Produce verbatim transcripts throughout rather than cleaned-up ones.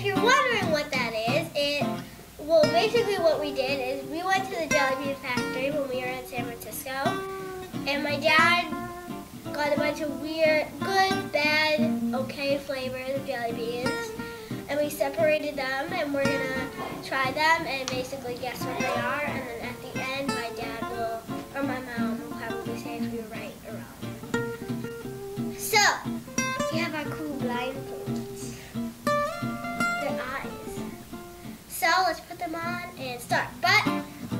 if you're wondering what that is, it well basically what we did is we went to the Jelly Bean Factory when we were in San Francisco, and my dad got a bunch of weird, good, bad, okay flavors of jelly beans, and we separated them, and we're gonna try them and basically guess what they are, and then at the end my dad will, or my mom will probably say if we were right or wrong. So we have our cool blindfolds. Their eyes. So let's put them on and start. But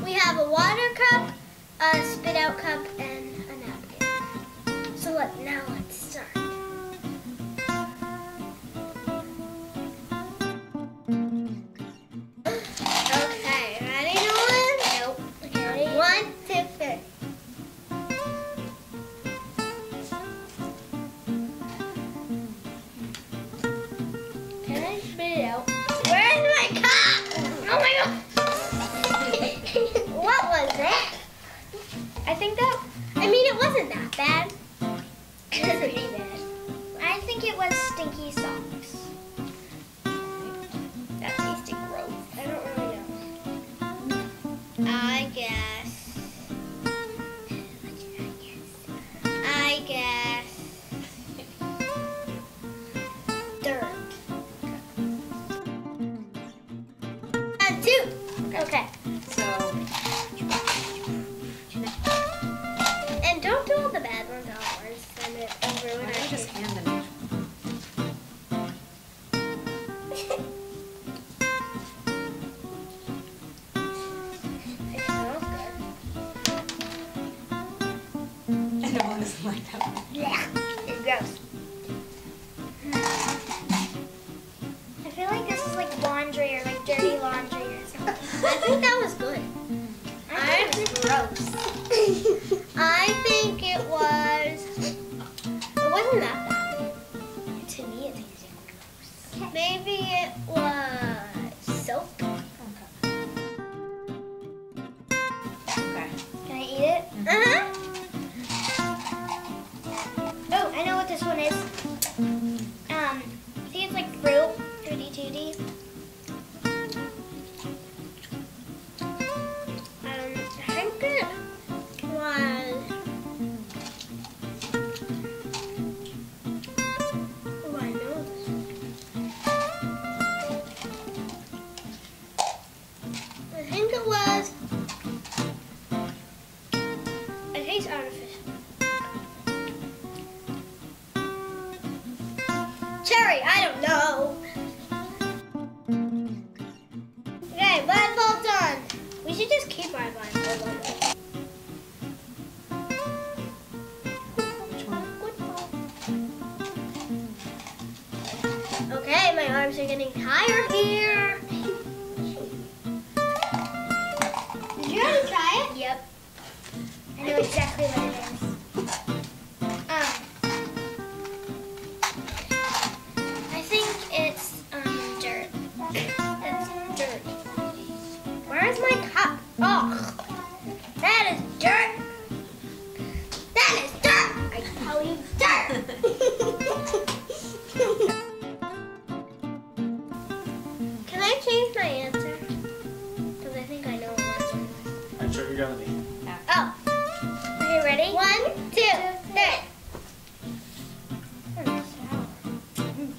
we have a water cup, a spit out cup, and a napkin. So look, now let's start. I think that, I mean, it wasn't that bad. It was pretty bad. I think it was stinky socks. That tasted gross. I don't really know. I guess. I guess. Dirt. And two. Okay. Like that one. Yeah, it's gross. I feel like this is like laundry or like dirty laundry or something. I think that was good. I think it was gross. I think it was. It wasn't that bad. To me, it tasted gross. Okay. Maybe it was soap. Okay. Okay. Can I eat it? Mm-hmm. Uh huh. This one is, um, I think it's like fruit, fruity tooty. Um, I think it was, oh, I know this one. I think it was, it tastes artificial. Cherry, I don't know. Okay, blindfolds on. We should just keep our blindfolds on. Which one? Okay, my arms are getting tired here. Did you already try it? Yep. I know exactly what it is. Oh. Are you ready? One, two, three. Mm, sour. Mm.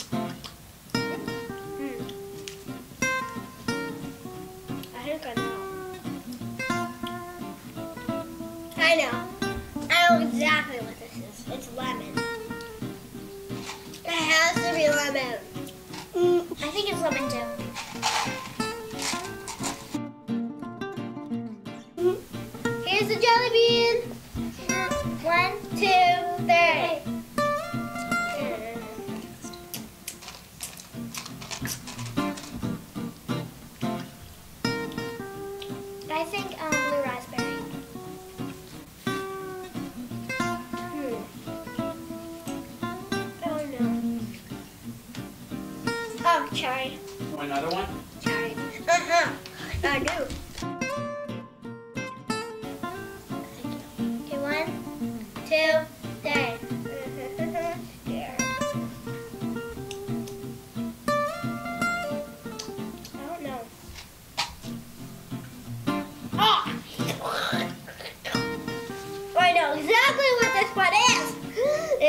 Mm. I think I know. I know. I know exactly what this is. It's lemon. It has to be lemon. Mm. I think it's lemon too. Here's the jelly bean. One, two, three. I think um, blue raspberry. Hmm. Oh no. Oh, cherry. Want another one? Cherry. Uh-huh. I do. Two, three. There.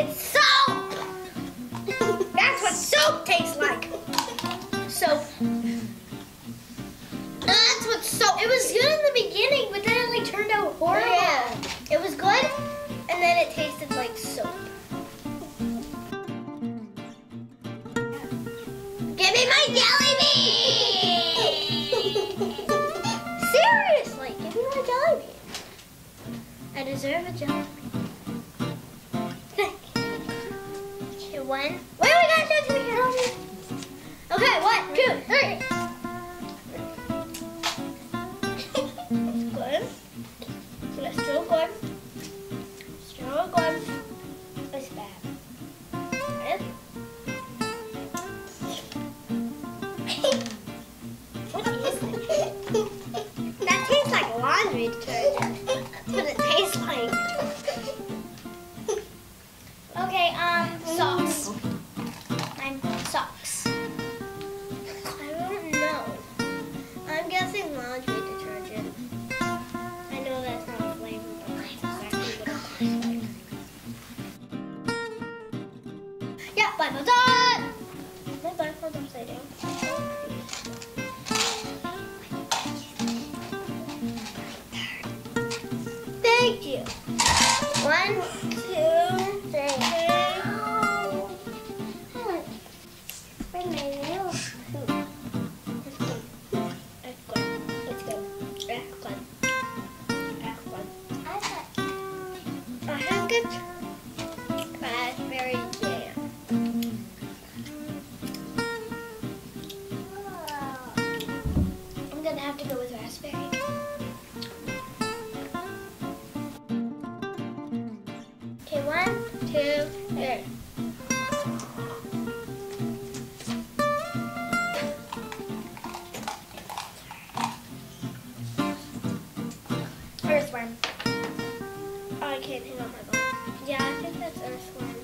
It's soap! That's what soap tastes like. Soap. That's what soap. It was good in the beginning, but then it like turned out horrible. Yeah. It was good, and then it tasted like soap. Give me my jelly bean! Seriously, give me my jelly bean. I deserve a jelly bean. Okay, one. Wait, we got to do it. Okay, one, two, three. It's good. It's still good. It's still good. It's bad. That tastes like laundry detergent. That's what it tastes like. Okay, um, socks. I'm socks. I don't know. I'm guessing laundry detergent. I know that's not a flavor, but that's exactly what it tastes like. Yeah, blindfold's on! My blindfold's upside down. Thank you. One, two, three. Oh. Bring my nail. It's good. It's good. It's good. It's good. It's good. I have a handkerchief. Raspberry jam. I'm gonna have to go with raspberry. One, two, three. Earthworm. Oh, I can't hang on my bone. Yeah, I think that's earthworm.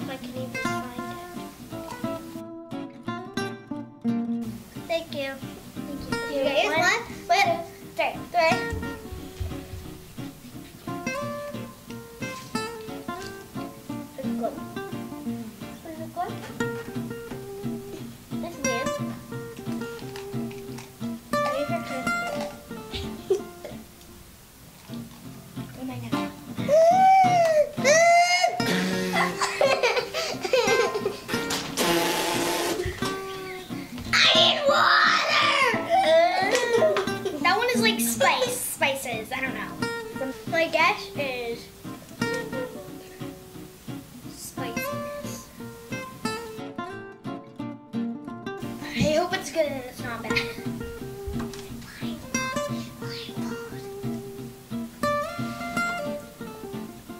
If I can even find it. Thank you. Thank you. You guys want? One, two, three, three. I don't know. My guess is spiciness. I hope it's good and it's not bad.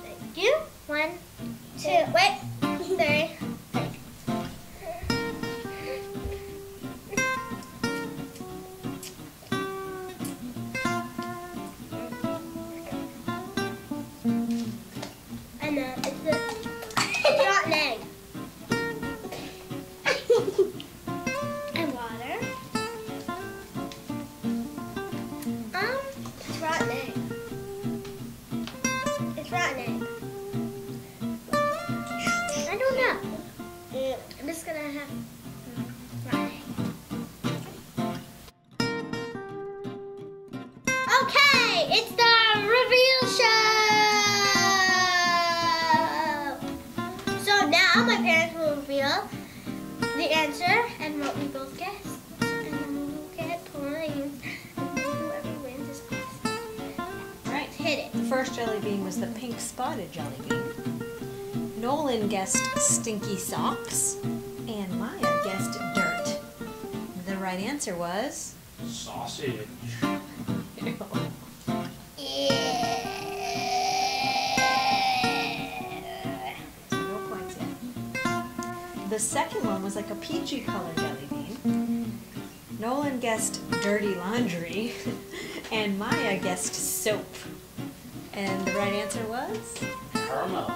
Thank you. One, two, wait, three. Okay, it's the reveal show! So now my parents will reveal the answer and what we both guessed. And then we will get points. And then whoever wins is best. Alright, hit it. The first jelly bean was the pink spotted jelly bean. Nolan guessed stinky socks. And Maya guessed dirt. The right answer was... sausage. Yeah. No points yet. The second one was like a peachy color jelly bean. Nolan guessed dirty laundry, and Maya guessed soap. And the right answer was caramel. Oh.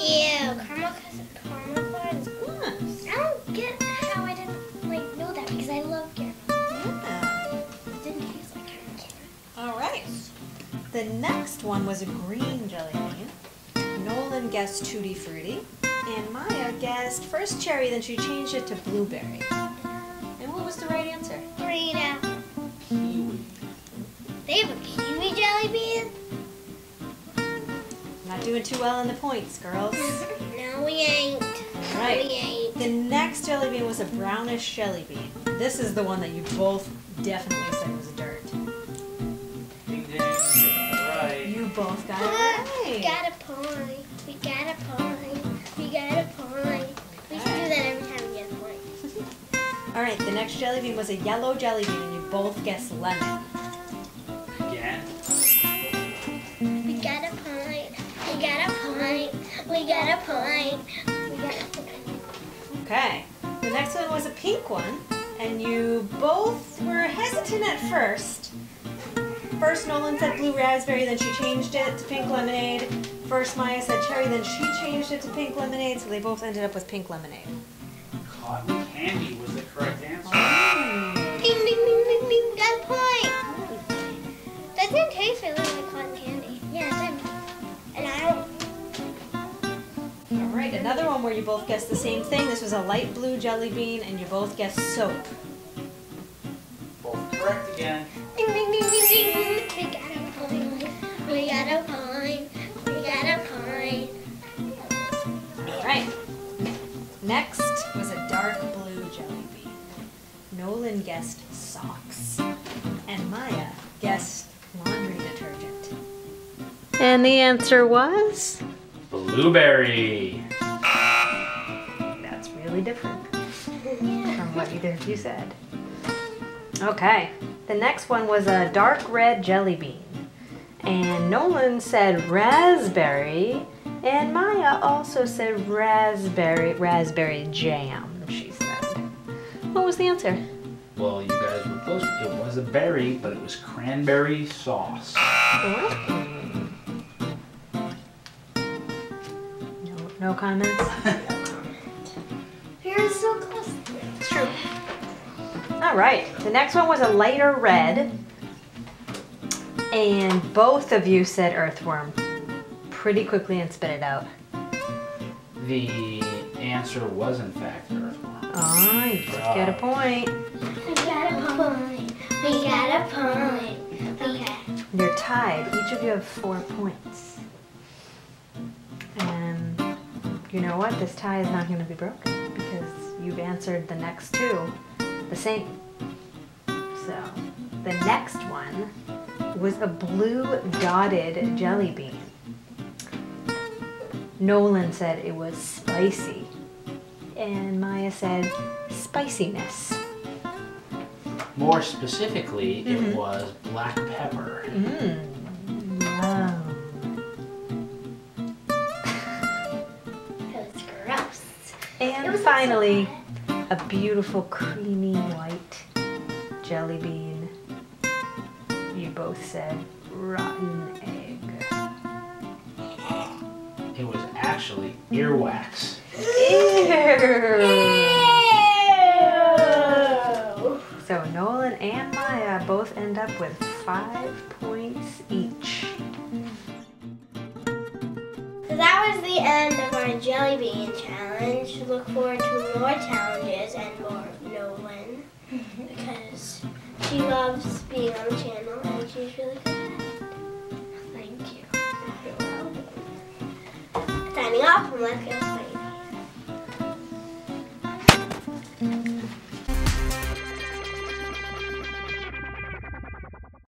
Ew, caramel caramel corn is gross. I don't get how I didn't like know that because I love caramel. The next one was a green jelly bean. No Evelyn guessed Tutti Frutti, and Maya guessed first cherry, then she changed it to blueberry. And what was the right answer? Green apple. Kiwi. They have a kiwi jelly bean? Not doing too well on the points, girls. No, we ain't. All right. We ain't. The next jelly bean was a brownish jelly bean. This is the one that you both definitely said was dirt. Ding, ding. Right. You both got it right. We got a point. We got a point. We got a point. We should do that every time we get a point. All right. The next jelly bean was a yellow jelly bean, and you both guessed lemon. Again. We got a point. We got a point. We got a point. We got a point. Okay. The next one was a pink one. And you both were hesitant at first. First, Nolan said blue raspberry, then she changed it to pink lemonade. First, Maya said cherry, then she changed it to pink lemonade, so they both ended up with pink lemonade. Cotton candy was the correct answer. Oh. Ding, ding, ding, ding, ding, got a point. That didn't taste really like cotton candy. Yeah, it did. And I don't... All right, another one where you both guessed the same thing. This was a light blue jelly bean, and you both guessed soap. Both correct again. Ding, ding, ding, ding, ding. We got a point. We got a point. We got a point. All right. Next was a dark blue jelly bean. Nolan guessed socks, and Maya guessed laundry detergent. And the answer was? Blueberry. That's really different from what either of you said. Okay, the next one was a dark red jelly bean. And Nolan said raspberry, and Maya also said raspberry, raspberry jam, she said. What was the answer? Well, you guys were close. It was a berry, but it was cranberry sauce. What? No comments? You're so close. It's true. All right. The next one was a lighter red. And both of you said earthworm pretty quickly and spit it out. The answer was, in fact, earthworm. Oh, you just get a point. We got a point. We got a point. Okay. You're tied. Each of you have four points. And... you know what? This tie is not going to be broken because you've answered the next two the same. So the next one was a blue dotted jelly bean. Nolan said it was spicy, and Maya said spiciness. More specifically, mm-hmm. it was black pepper. Mm. Wow. And finally, a beautiful creamy white jelly bean. You both said rotten egg. It was actually earwax. Ew! So Nolan and Maya both end up with five points each. So that was the end of our jelly bean challenge. Look forward to more challenges and more Nolan because she loves being on the channel and she's really good at it. Thank you. You're welcome. Signing off from Let's Go Play.